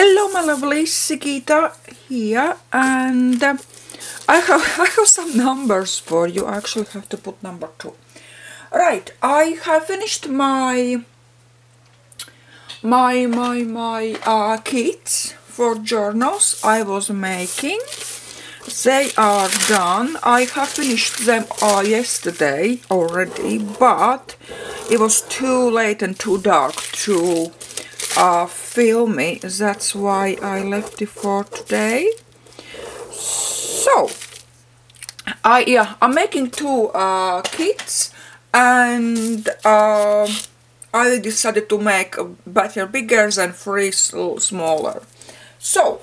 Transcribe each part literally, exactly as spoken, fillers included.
Hello my lovely, Sigita here, and uh, I have I have some numbers for you. I actually have to put number two. Right, I have finished my my my my uh, kits for journals I was making. They are done. I have finished them uh, yesterday already, but it was too late and too dark to uh, film it. That's why I left it for today. So I yeah I'm making two uh, kits, and uh, I decided to make better bigger than three smaller. So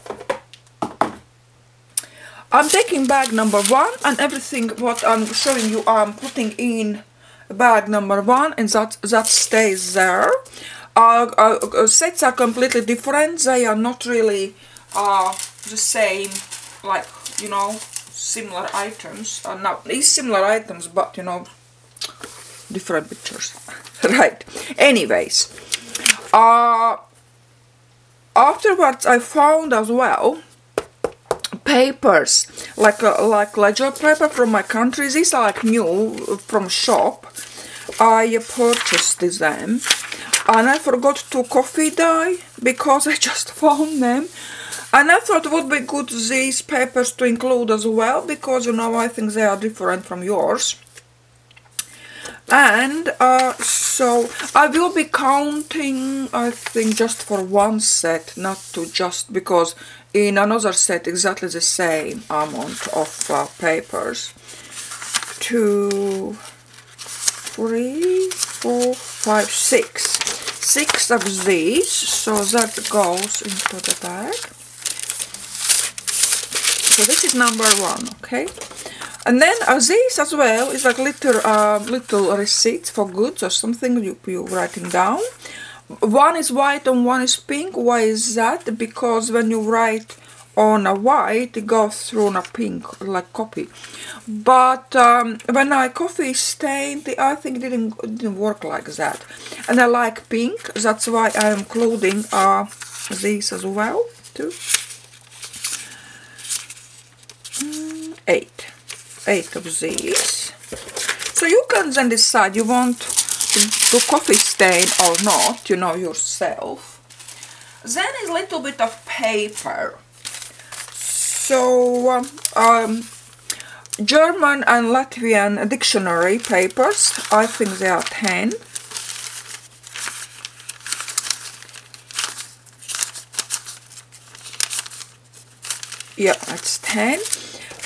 I'm taking bag number one, and everything what I'm showing you I'm putting in bag number one, and that that stays there. Uh, uh, sets are completely different. They are not really uh, the same, like, you know, similar items. Uh, now these similar items, but you know, different pictures. Right. Anyways, uh, afterwards I found as well papers, like uh, like ledger paper from my country. These are like new from shop. I purchased them, and I forgot to coffee dye because I just found them, and I thought it would be good these papers to include as well, because you know, I think they are different from yours. And uh, so I will be counting, I think, just for one set, not to just because in another set exactly the same amount of uh, papers. Two, three, four, five, six. Six of these, so that goes into the bag. So this is number one, okay? And then uh, these as well is like little uh, little receipts for goods or something you, you writing down. One is white and one is pink. Why is that? Because when you write on a white, it goes through on a pink, like copy. But um, when I coffee stained, I think it didn't, it didn't work like that. And I like pink, that's why I'm including uh, these as well, too. Mm, eight. eight of these, so you can then decide you want to coffee stain or not, you know, yourself. Then a little bit of paper. So um, um, German and Latvian dictionary papers, I think they are ten. Yeah, that's ten.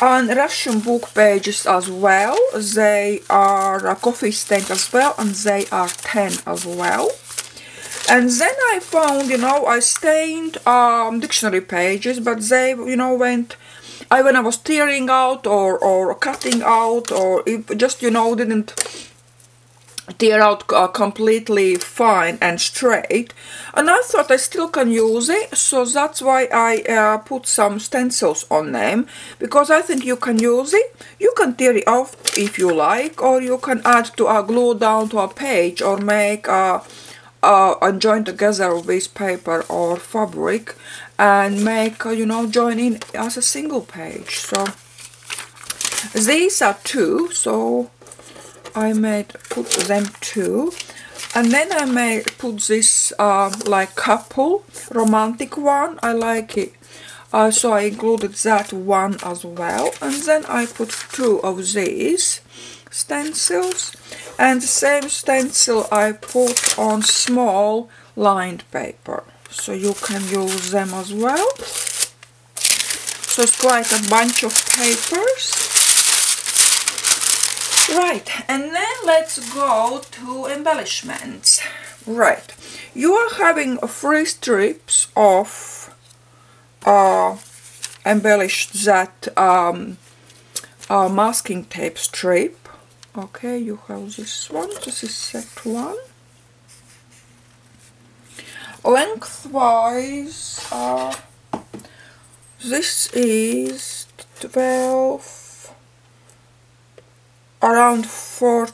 And Russian book pages as well. They are uh, coffee stained as well, and they are ten as well. And then I found, you know, I stained um, dictionary pages, but they, you know, went, I when I was tearing out or, or cutting out, or it just, you know, didn't tear out uh, completely fine and straight, and I thought I still can use it, so that's why I uh, put some stencils on them, because I think you can use it. You can tear it off if you like, or you can add to a uh, glue down to a page, or make uh, uh, and join together with paper or fabric and make uh, you know, join in as a single page. So these are two, so I made put them two, and then I may put this uh, like couple romantic one. I like it, uh, so I included that one as well. And then I put two of these stencils, and the same stencil I put on small lined paper, so you can use them as well. So it's quite a bunch of papers. Right, and then let's go to embellishments. Right, you are having three strips of uh, embellished that um, uh, masking tape strip. Okay, you have this one, this is set one. Lengthwise, uh, this is twelve. Around four,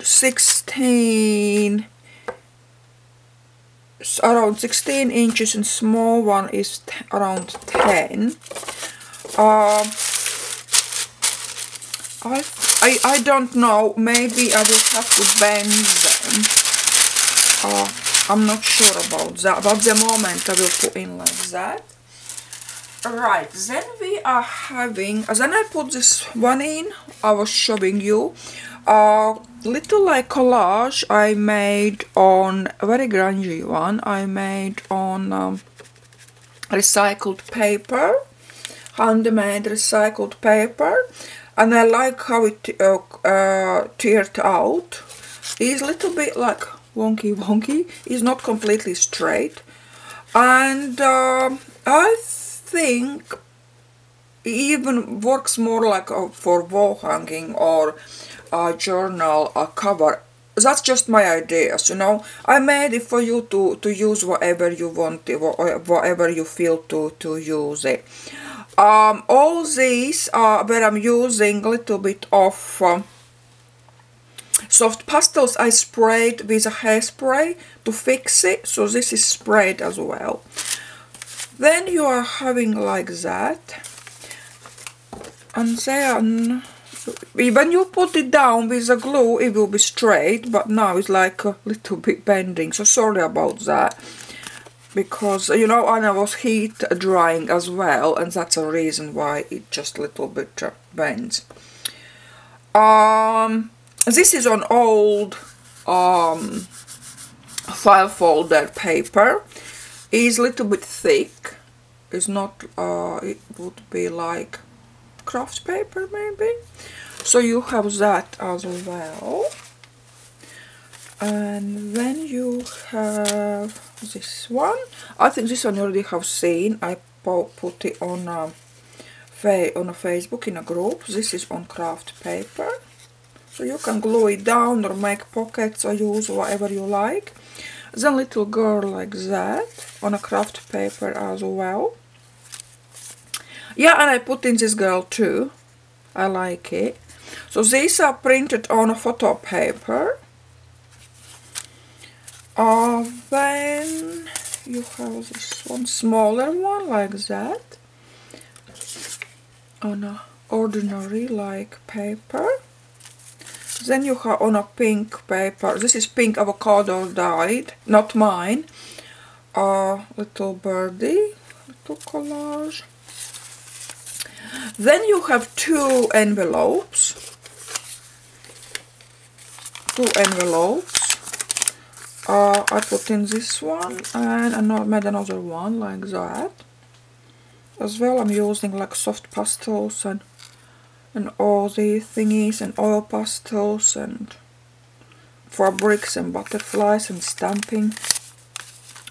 sixteen, around sixteen inches and small one is around ten. Uh, I, I I don't know, maybe I will have to bend them. Uh, I'm not sure about that, but at the moment I will put in like that. Right, then we are having, then I put this one in, I was showing you, a little like collage I made on, a very grungy one, I made on um, recycled paper, handmade recycled paper, and I like how it uh, uh, teared out. It's a little bit like wonky wonky, it's not completely straight, and uh, I think think it even works more like uh, for wall hanging or a uh, journal uh, cover. That's just my ideas, you know. I made it for you to to use whatever you want, whatever you feel to to use it. Um, all these are where I'm using a little bit of um, soft pastels. I sprayed with a hairspray to fix it, so this is sprayed as well. Then you are having like that, and then when you put it down with the glue it will be straight, but now it's like a little bit bending, so sorry about that, because you know, Anna was heat drying as well, and that's a reason why it just a little bit bends. Um, this is an old um, file folder paper. Is a little bit thick, it's not, uh, it would be like craft paper maybe, so you have that as well. And then you have this one, I think this one you already have seen, I put it on a, on a Facebook in a group. This is on craft paper, so you can glue it down or make pockets or use whatever you like. Then little girl like that on a craft paper as well. Yeah, and I put in this girl too. I like it. So these are printed on a photo paper. Uh, then you have this one smaller one like that on a ordinary like paper. Then you have on a pink paper, this is pink avocado dyed, not mine, a uh, little birdie, little collage. Then you have two envelopes, two envelopes, uh, I put in this one and I made another one like that. As well I'm using like soft pastels and and all the thingies and oil pastels and fabrics and butterflies and stamping,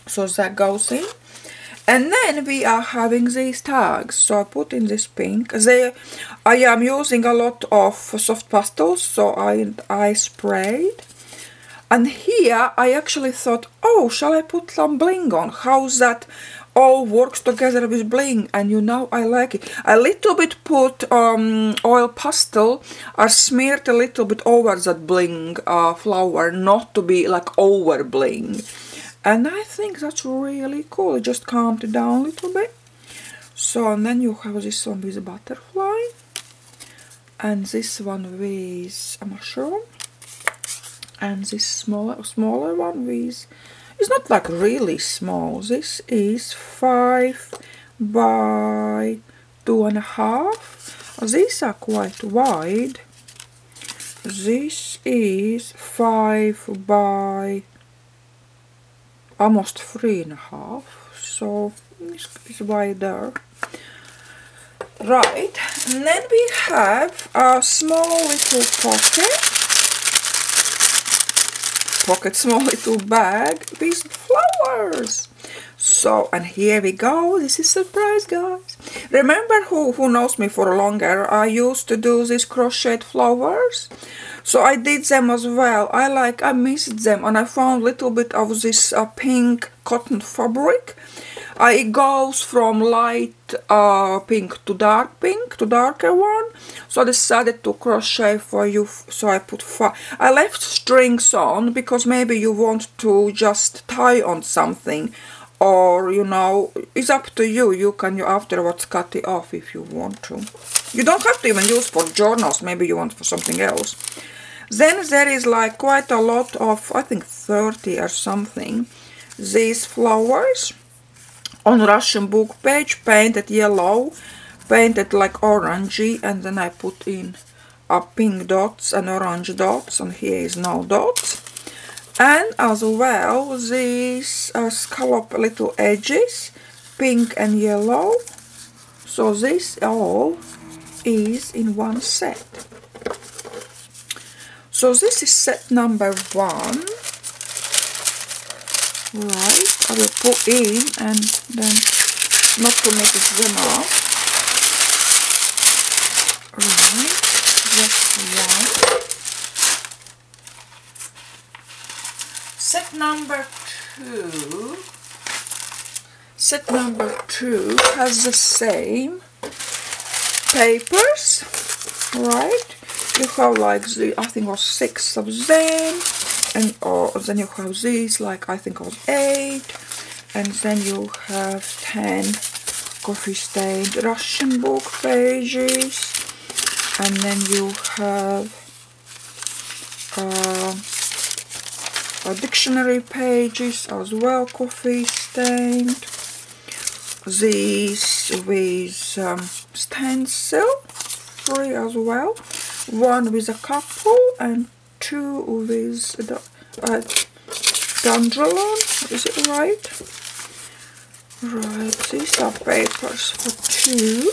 so that goes in. And then we are having these tags, so I put in this pink. They, I am using a lot of soft pastels, so I, I sprayed. And here I actually thought, oh, shall I put some bling on? How's that all works together with bling? And you know, I like it. A little bit put um, oil pastel are smeared a little bit over that bling uh, flower, not to be like over bling. And I think that's really cool. It just calmed it down a little bit. So, and then you have this one with a butterfly. And this one with a mushroom. And this smaller, smaller one with... It's not like really small. This is five by two and a half. These are quite wide. This is five by almost three and a half. So it's wider. Right. And then we have a small little pocket. Pocket small little bag with flowers. So, and here we go. This is surprise, guys. Remember, who who knows me for longer, I used to do these crocheted flowers. So I did them as well. I like, I missed them, and I found little bit of this uh, pink cotton fabric. Uh, it goes from light uh, pink to dark pink, to darker one. So I decided to crochet for you. So I put five. I left strings on because maybe you want to just tie on something. Or, you know, it's up to you. You can you afterwards cut it off if you want to. You don't have to even use for journals. Maybe you want for something else. Then there is like quite a lot of, I think thirty or something, these flowers. On Russian book page, painted yellow, painted like orangey, and then I put in uh, pink dots and orange dots, and here is no dots. And as well, these uh, scallop little edges, pink and yellow. So this all is in one set. So this is set number one. Right, I will put in and then not to make them up. Right, just one. Set number two. Set number two has the same papers, right? You have like the, I think it was six of them. And or then you have these, like I think it was eight, and then you have ten coffee stained Russian book pages, and then you have uh, dictionary pages as well, coffee stained. These with um, stencil, three as well, one with a couple and two with the uh, dandelion, is it right? Right, these are papers for two.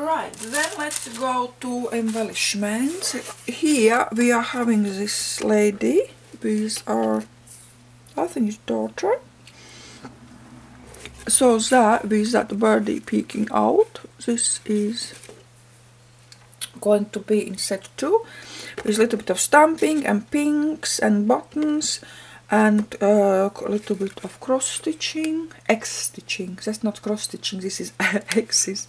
Right, then let's go to embellishments. Here we are having this lady with our, I think it's daughter. So that, with that birdie peeking out, this is going to be in set two, with a little bit of stamping and pinks and buttons and uh, a little bit of cross stitching, X stitching. That's not cross stitching, this is X's.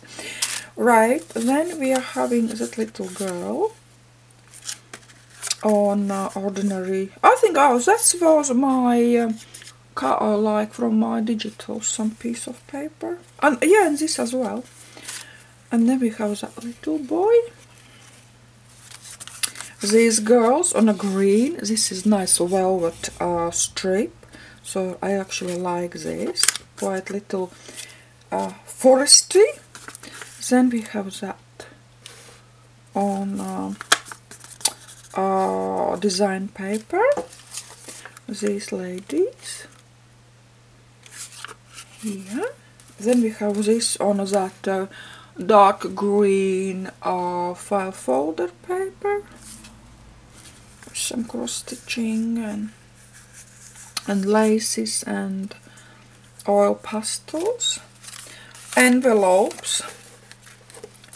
Right, then we are having that little girl on uh, ordinary. I think oh, that was my um, car, like from my digital, some piece of paper, and yeah, and this as well. And then we have that little boy. These girls on a green, this is nice velvet uh, strip, so I actually like this, quite little uh, forestry. Then we have that on uh, uh, design paper, these ladies here. Then we have this on that uh, dark green uh, file folder paper. Some cross stitching and and laces and oil pastels. Envelopes,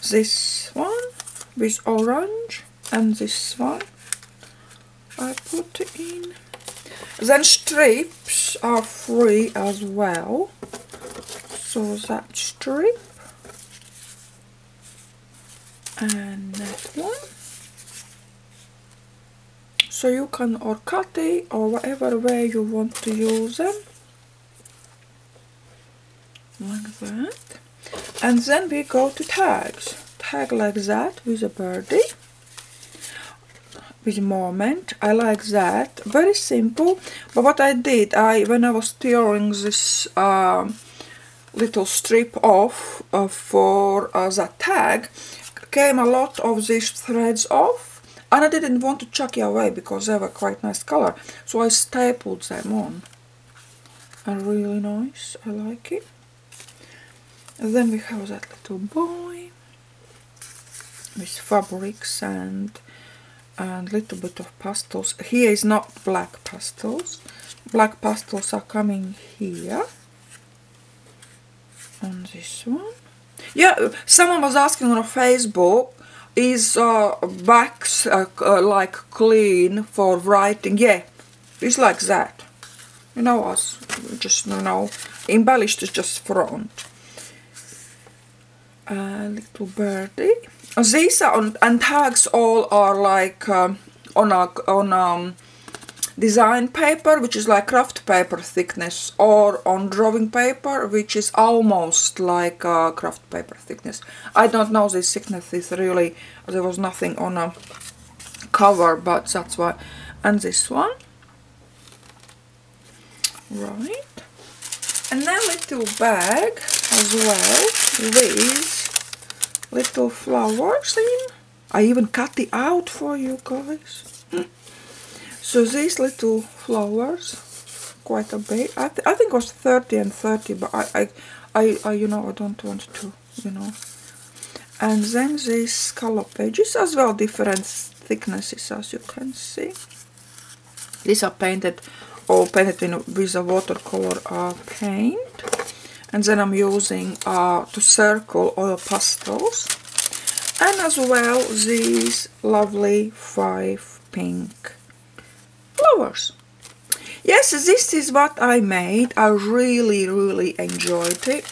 this one with orange and this one I put in. Then strips are free as well, so that strip and that one. So you can or cut it or whatever way you want to use them, like that. And then we go to tags, tag like that with a birdie, with moment. I like that, very simple. But what I did, I when I was tearing this uh, little strip off uh, for uh, that tag, came a lot of these threads off. And I didn't want to chuck it away because they were quite nice color, so I stapled them on. Are really nice, I like it. And then we have that little boy with fabrics and and little bit of pastels. Here is not black pastels. Black pastels are coming here on this one. Yeah, someone was asking on Facebook, is uh, wax uh, uh, like clean for writing? Yeah, it's like that. You know us, just you know, embellished is just front. A little birdie. These are on, and tags all are like um, on a on um, design paper, which is like craft paper thickness, or on drawing paper, which is almost like uh, craft paper thickness. I don't know this thickness is really. There was nothing on a cover, but that's why. And this one, right? And then little bag as well with little flowers in. I even cut it out for you guys. So these little flowers, quite a bit. I, th I think it was thirty and thirty, but I, I, I, I, you know, I don't want to, you know. And then these color pages as well, different thicknesses, as you can see. These are painted or painted in, with a watercolor uh, paint. And then I'm using uh, to circle oil pastels. And as well, these lovely five pink flowers. Yes, this is what I made. I really, really enjoyed it.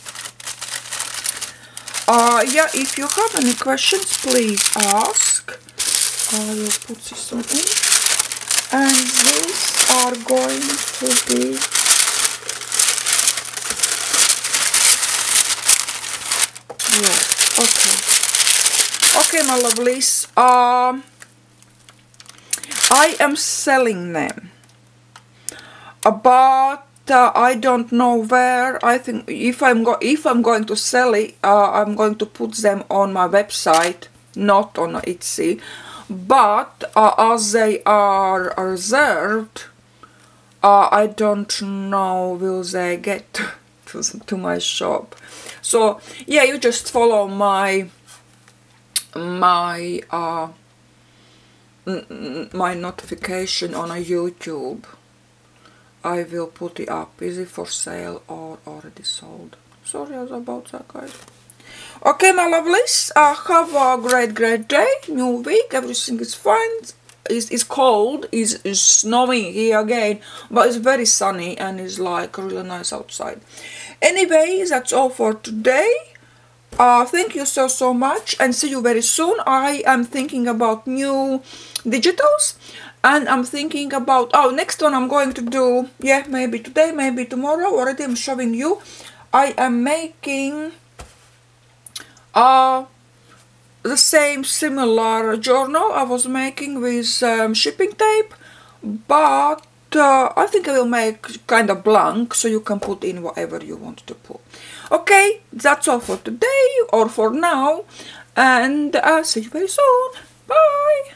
Uh, yeah, if you have any questions, please ask. I will put this one in. And these are going to be yeah, okay. Okay, my lovelies. Um, I am selling them, but uh, I don't know where. I think if I'm go if I'm going to sell it, uh, I'm going to put them on my website, not on Etsy. But uh, as they are reserved, uh, I don't know will they get to to my shop. So yeah, you just follow my my. Uh, my notification on a YouTube. I will put it up. Is it for sale or already sold? Sorry about that, guys. Okay, my lovelies. Uh, have a great, great day. New week. Everything is fine. It's, it's cold. It's, it's snowing here again. But it's very sunny and it's like really nice outside. Anyway, that's all for today. Uh, thank you so, so much, and see you very soon. I am thinking about new digitals, and I'm thinking about, oh, next one I'm going to do, yeah, maybe today, maybe tomorrow. Already I'm showing you. I am making uh, the same similar journal I was making with um, shipping tape, but uh, I think I will make kind of blank, so you can put in whatever you want to put. Okay, that's all for today, or for now, and I'll see you very soon. Bye!